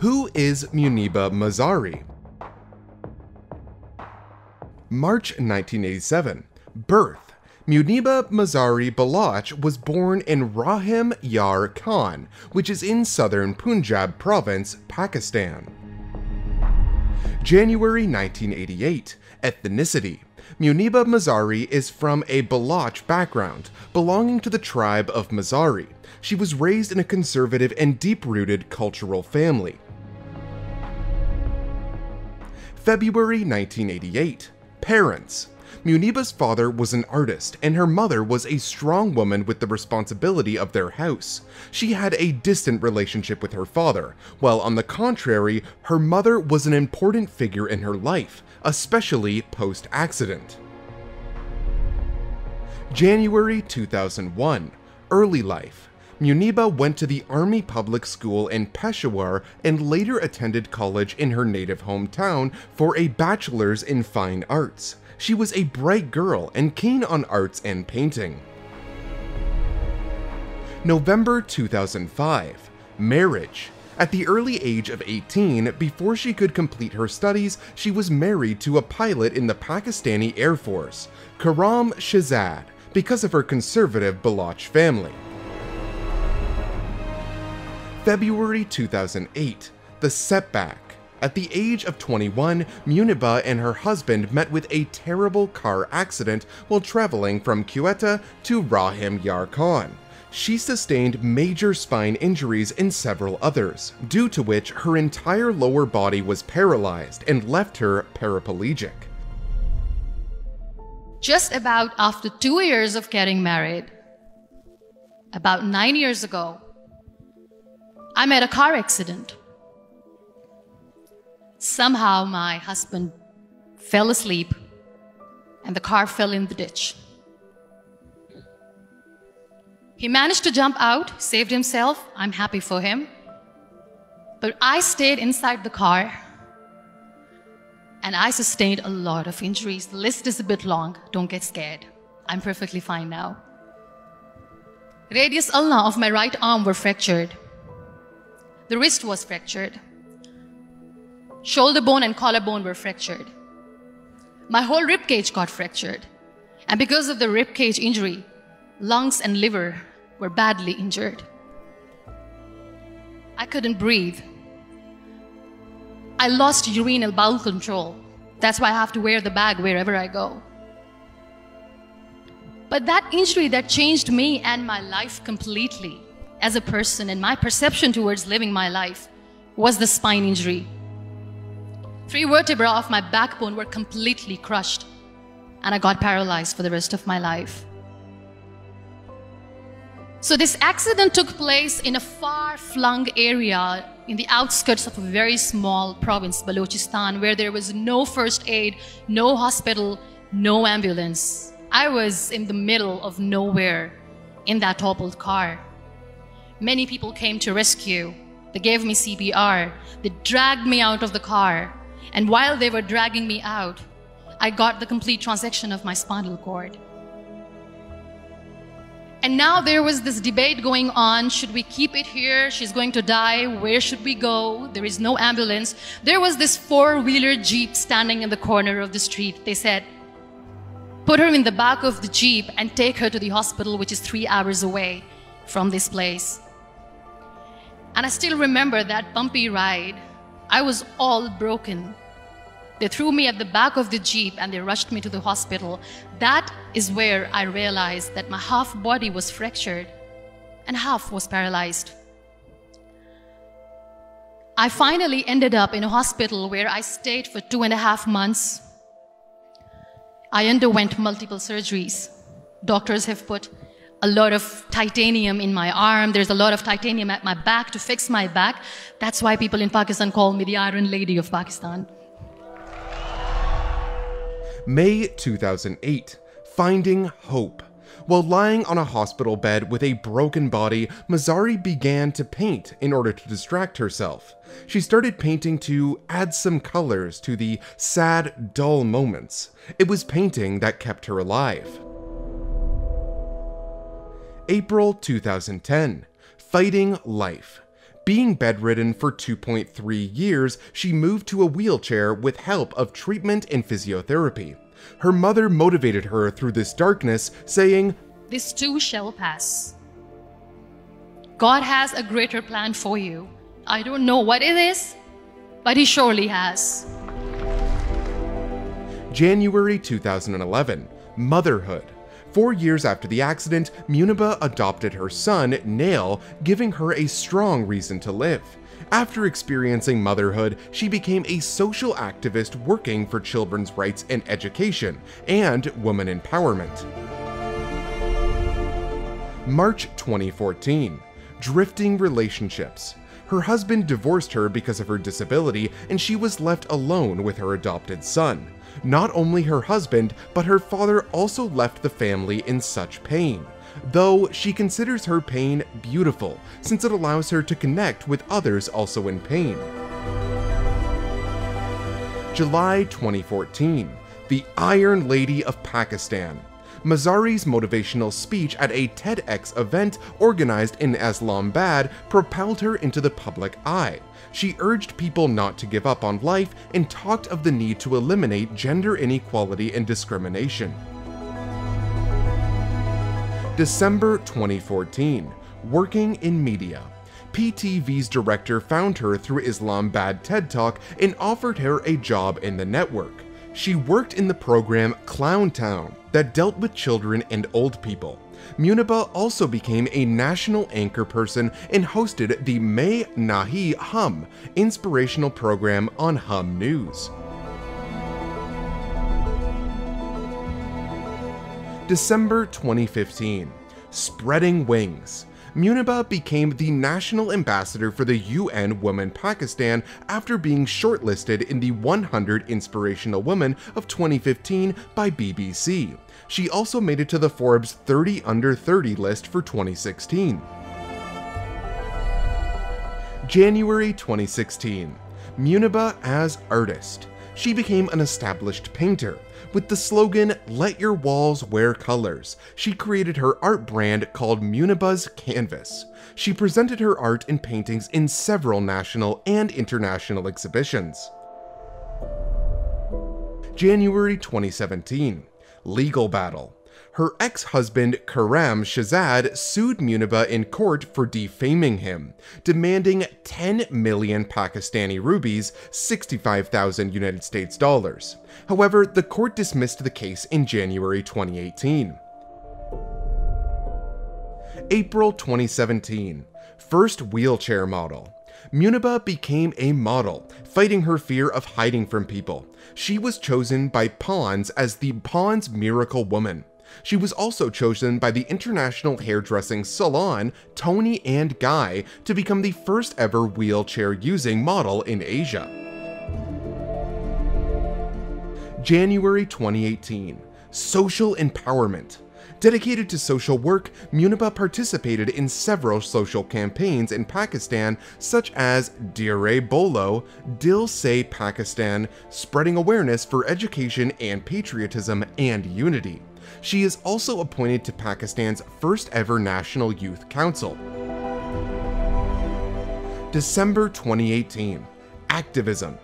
Who is Muniba Mazari? March 1987. Birth. Muniba Mazari Baloch was born in Rahim Yar Khan, which is in southern Punjab province, Pakistan. January 1988. Ethnicity. Muniba Mazari is from a Baloch background, belonging to the tribe of Mazari. She was raised in a conservative and deep-rooted cultural family. February 1988. Parents. Muniba's father was an artist, and her mother was a strong woman with the responsibility of their house. She had a distant relationship with her father, while on the contrary, her mother was an important figure in her life, especially post-accident. January 2001. Early life. Muniba went to the Army Public School in Peshawar and later attended college in her native hometown for a bachelor's in fine arts. She was a bright girl and keen on arts and painting. November 2005. Marriage. At the early age of 18, before she could complete her studies, she was married to a pilot in the Pakistani Air Force, Karam Shahzad, because of her conservative Baloch family. February 2008. The setback. At the age of 21, Muniba and her husband met with a terrible car accident while traveling from Quetta to Rahim Yar Khan. She sustained major spine injuries and several others, due to which her entire lower body was paralyzed and left her paraplegic. Just about after 2 years of getting married, about 9 years ago, I'm at a car accident. Somehow my husband fell asleep and the car fell in the ditch. He managed to jump out, saved himself. I'm happy for him. But I stayed inside the car and I sustained a lot of injuries. The list is a bit long. Don't get scared. I'm perfectly fine now. Radius ulna of my right arm were fractured. The wrist was fractured. Shoulder bone and collarbone were fractured. My whole ribcage got fractured. And because of the ribcage injury, lungs and liver were badly injured. I couldn't breathe. I lost urinary bowel control. That's why I have to wear the bag wherever I go. But that injury that changed me and my life completely as a person and my perception towards living my life was the spine injury. 3 vertebrae of my backbone were completely crushed, and I got paralyzed for the rest of my life. So this accident took place in a far-flung area in the outskirts of a very small province, Balochistan, where there was no first aid, no hospital, no ambulance. I was in the middle of nowhere in that toppled car. Many people came to rescue. They gave me CPR. They dragged me out of the car. And while they were dragging me out, I got the complete transection of my spinal cord. And now there was this debate going on, should we keep it here? She's going to die. Where should we go? There is no ambulance. There was this 4-wheeler Jeep standing in the corner of the street. They said, put her in the back of the Jeep and take her to the hospital, which is 3 hours away from this place. And I still remember that bumpy ride. I was all broken. They threw me at the back of the Jeep and they rushed me to the hospital. That is where I realized that my half body was fractured and half was paralyzed. I finally ended up in a hospital where I stayed for 2.5 months. I underwent multiple surgeries. Doctors have put a lot of titanium in my arm. There's a lot of titanium at my back to fix my back. That's why people in Pakistan call me the Iron Lady of Pakistan. May 2008. Finding hope. While lying on a hospital bed with a broken body, Mazari began to paint in order to distract herself. She started painting to add some colors to the sad, dull moments. It was painting that kept her alive. April 2010. Fighting life. Being bedridden for 2.3 years, she moved to a wheelchair with help of treatment and physiotherapy. Her mother motivated her through this darkness, saying, "This too shall pass. God has a greater plan for you. I don't know what it is, but He surely has." January 2011, motherhood. 4 years after the accident, Muniba adopted her son, Nail, giving her a strong reason to live. After experiencing motherhood, she became a social activist working for children's rights and education, and women empowerment. March 2014, drifting relationships. Her husband divorced her because of her disability, and she was left alone with her adopted son. Not only her husband, but her father also left the family in such pain, though she considers her pain beautiful, since it allows her to connect with others also in pain. July 2014, the Iron Lady of Pakistan. Mazari's motivational speech at a TEDx event organized in Islamabad propelled her into the public eye. She urged people not to give up on life and talked of the need to eliminate gender inequality and discrimination. December 2014, working in media. PTV's director found her through Islamabad TED Talk and offered her a job in the network. She worked in the program Clown Town that dealt with children and old people. Muniba also became a national anchor person and hosted the May Nahi Hum inspirational program on Hum News. December 2015, spreading wings. Muniba became the National Ambassador for the UN Women Pakistan after being shortlisted in the 100 Inspirational Women of 2015 by BBC. She also made it to the Forbes 30 Under 30 list for 2016. January 2016, Muniba as artist. She became an established painter. With the slogan, "Let your walls wear colors," she created her art brand called Muniba's Canvas. She presented her art and paintings in several national and international exhibitions. January 2017, legal battle. Her ex-husband, Karam Shahzad, sued Muniba in court for defaming him, demanding 10 million Pakistani rupees, $65,000. However, the court dismissed the case in January 2018. April 2017, first wheelchair model. Muniba became a model, fighting her fear of hiding from people. She was chosen by Ponds as the Ponds Miracle Woman. She was also chosen by the international hairdressing salon Tony and Guy to become the first ever wheelchair-using model in Asia. January 2018, social empowerment. Dedicated to social work, Muniba participated in several social campaigns in Pakistan, such as Dire Bolo, Dil Se Pakistan, spreading awareness for education and patriotism and unity. She is also appointed to Pakistan's first ever National Youth Council. December 2018, activism.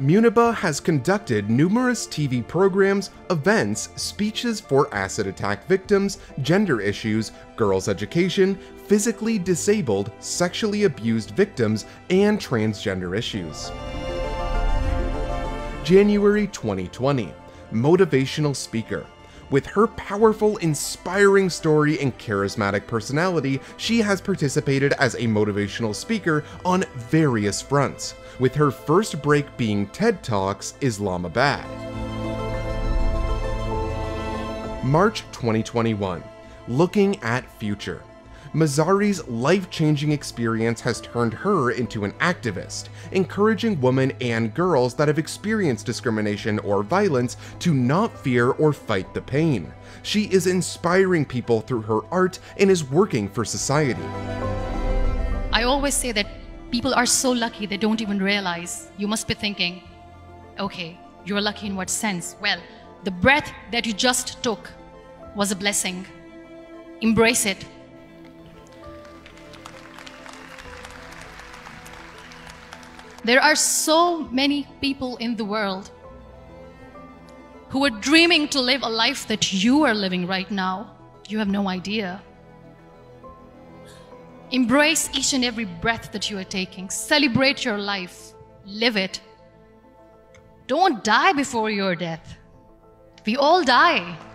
Muniba has conducted numerous TV programs, events, speeches for acid attack victims, gender issues, girls' education, physically disabled, sexually abused victims, and transgender issues. January 2020, motivational speaker. With her powerful, inspiring story and charismatic personality, she has participated as a motivational speaker on various fronts, with her first break being TED Talks Islamabad. March 2021, looking at future. Mazari's life-changing experience has turned her into an activist, encouraging women and girls that have experienced discrimination or violence to not fear or fight the pain. She is inspiring people through her art and is working for society. I always say that people are so lucky they don't even realize. You must be thinking, okay, you're lucky in what sense? Well, the breath that you just took was a blessing. Embrace it. There are so many people in the world who are dreaming to live a life that you are living right now. You have no idea. Embrace each and every breath that you are taking. Celebrate your life. Live it. Don't die before your death. We all die.